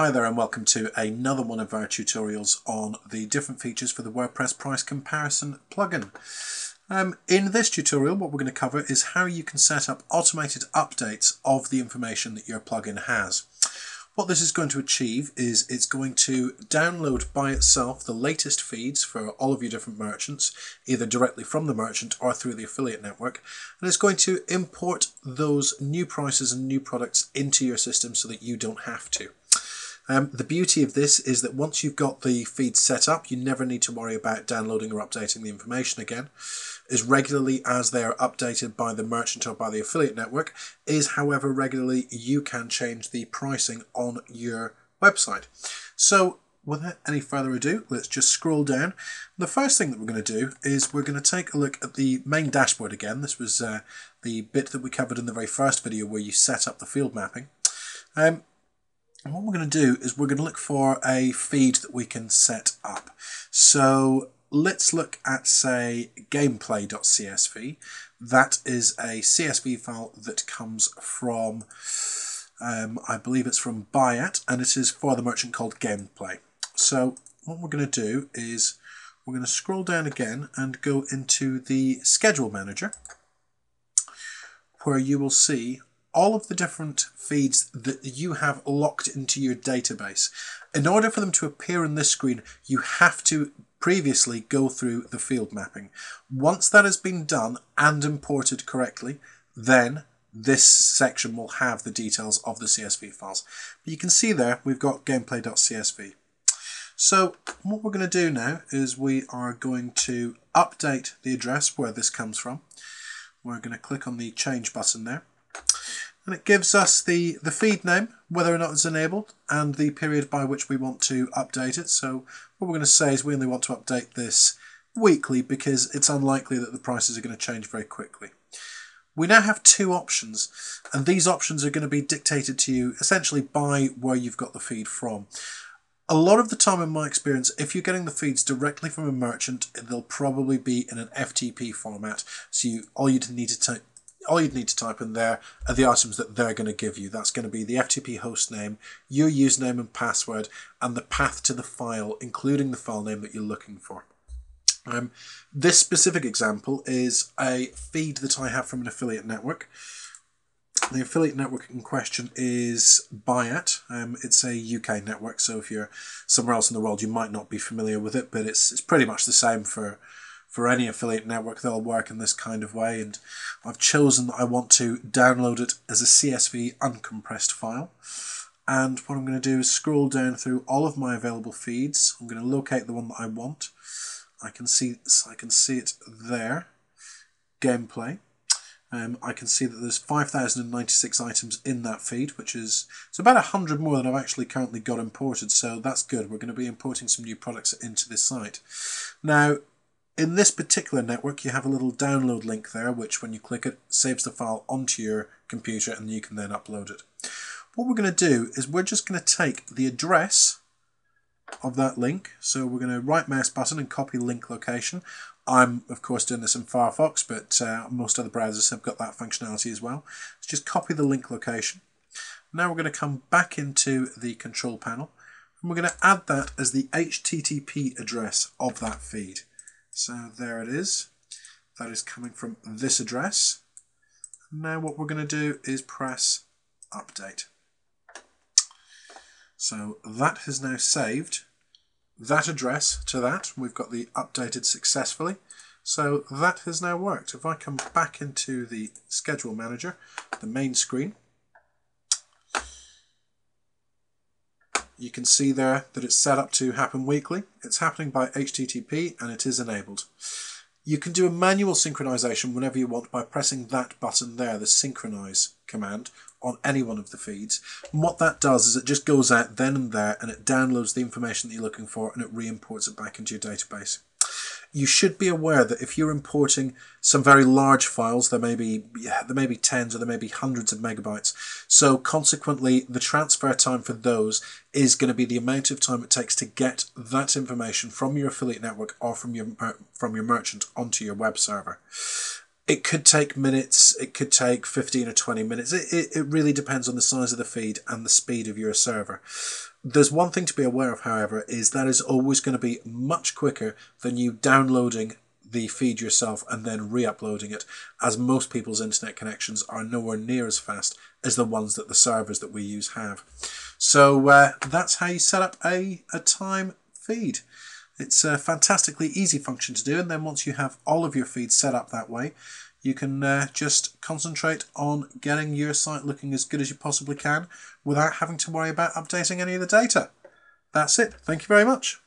Hi there and welcome to another one of our tutorials on the different features for the WordPress price comparison plugin. In this tutorial what we're going to cover is how you can set up automated updates of the information that your plugin has. What this is going to achieve is it's going to download by itself the latest feeds for all of your different merchants, either directly from the merchant or through the affiliate network, and it's going to import those new prices and new products into your system so that you don't have to. The beauty of this is that once you've got the feed set up, you never need to worry about downloading or updating the information again. As regularly as they are updated by the merchant or by the affiliate network is however regularly you can change the pricing on your website. So without any further ado, let's just scroll down. The first thing that we're going to do is we're going to take a look at the main dashboard again. This was the bit that we covered in the very first video where you set up the field mapping. And what we're going to do is we're going to look for a feed that we can set up. So let's look at, say, gameplay.csv. That is a CSV file that comes from, I believe it's from Buy.at, and it is for the merchant called Gameplay. So what we're going to do is we're going to scroll down again and go into the schedule manager, where you will see all of the different feeds that you have locked into your database. In order for them to appear on this screen, you have to previously go through the field mapping. Once that has been done and imported correctly, then this section will have the details of the CSV files. But you can see there we've got gameplay.csv. So what we're going to do now is we are going to update the address where this comes from. We're going to click on the change button there. And it gives us the feed name, whether or not it's enabled, and the period by which we want to update it. So what we're going to say is we only want to update this weekly because it's unlikely that the prices are going to change very quickly. We now have two options, and these options are going to be dictated to you essentially by where you've got the feed from. A lot of the time in my experience, if you're getting the feeds directly from a merchant, they'll probably be in an FTP format, so all you'd need to type in there are the items that they're going to give you. That's going to be the FTP hostname, your username and password, and the path to the file, including the file name that you're looking for. This specific example is a feed that I have from an affiliate network. The affiliate network in question is Buy.at. It's a UK network, so if you're somewhere else in the world, you might not be familiar with it, but it's pretty much the same for any affiliate network. They'll work in this kind of way, and I've chosen that I want to download it as a CSV uncompressed file. And what I'm going to do is scroll down through all of my available feeds. I'm going to locate the one that I want. I can see it there, Gameplay. I can see that there's 5,096 items in that feed, which is about 100 more than I've actually currently got imported, so that's good. We're going to be importing some new products into this site. Now, in this particular network, you have a little download link there, which when you click it, saves the file onto your computer and you can then upload it. What we're going to do is we're just going to take the address of that link. So we're going to right mouse button and copy link location. I'm, of course, doing this in Firefox, but most other browsers have got that functionality as well. So just copy the link location. Now we're going to come back into the control panel and we're going to add that as the HTTP address of that feed. So there it is. That is coming from this address. Now what we're going to do is press update. So that has now saved that address to that. We've got the updated successfully. So that has now worked. If I come back into the schedule manager, the main screen, you can see there that it's set up to happen weekly. It's happening by HTTP and it is enabled. You can do a manual synchronization whenever you want by pressing that button there, the synchronize command, on any one of the feeds. And what that does is it just goes out then and there and it downloads the information that you're looking for and it re-imports it back into your database. You should be aware that if you're importing some very large files, there may be tens or there may be hundreds of megabytes. So consequently, the transfer time for those is going to be the amount of time it takes to get that information from your affiliate network or from your merchant onto your web server. It could take minutes, it could take 15 or 20 minutes. It really depends on the size of the feed and the speed of your server. There's one thing to be aware of, however, is that is always going to be much quicker than you downloading the feed yourself and then re-uploading it, as most people's internet connections are nowhere near as fast as the ones that the servers that we use have. So that's how you set up a time feed. It's a fantastically easy function to do, and then once you have all of your feeds set up that way, you can just concentrate on getting your site looking as good as you possibly can without having to worry about updating any of the data. That's it. Thank you very much.